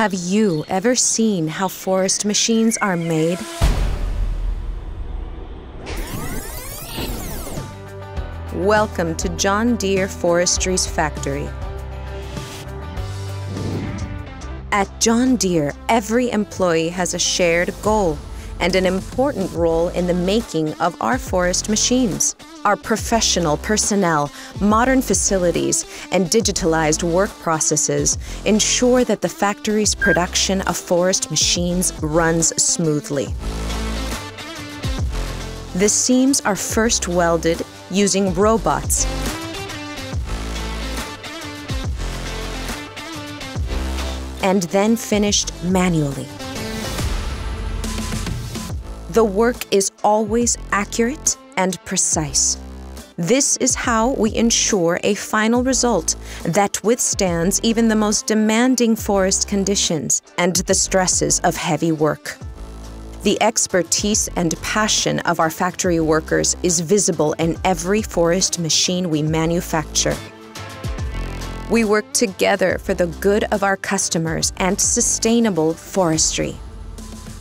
Have you ever seen how forest machines are made? Welcome to John Deere Forestry's factory. At John Deere, every employee has a shared goal and an important role in the making of our forest machines. Our professional personnel, modern facilities, and digitalized work processes ensure that the factory's production of forest machines runs smoothly. The seams are first welded using robots. And then finished manually. The work is always accurate and precise. This is how we ensure a final result that withstands even the most demanding forest conditions and the stresses of heavy work. The expertise and passion of our factory workers is visible in every forest machine we manufacture. We work together for the good of our customers and sustainable forestry.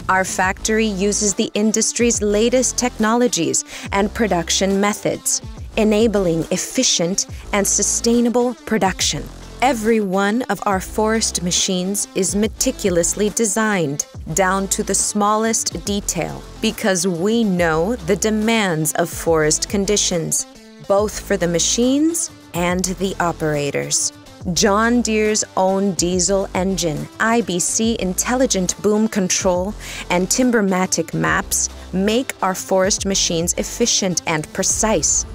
Our factory uses the industry's latest technologies and production methods, enabling efficient and sustainable production. Every one of our forest machines is meticulously designed, down to the smallest detail, because we know the demands of forest conditions, both for the machines and the operators. John Deere's own diesel engine, IBC Intelligent Boom Control, and Timbermatic Maps make our forest machines efficient and precise.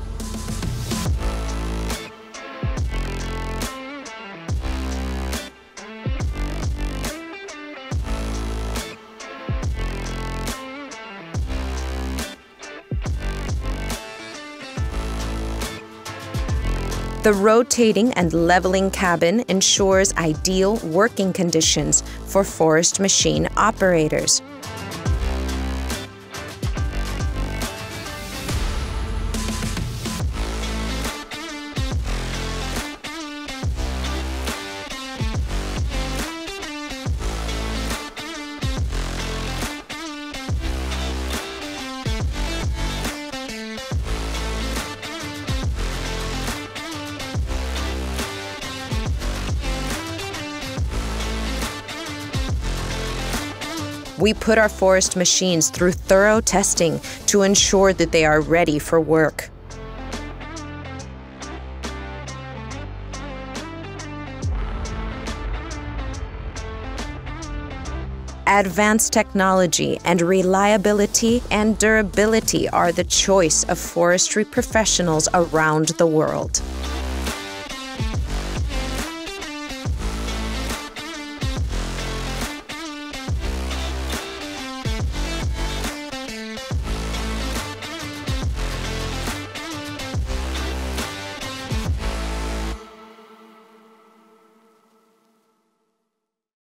The rotating and leveling cabin ensures ideal working conditions for forest machine operators. We put our forest machines through thorough testing to ensure that they are ready for work. Advanced technology and reliability and durability are the choice of forestry professionals around the world.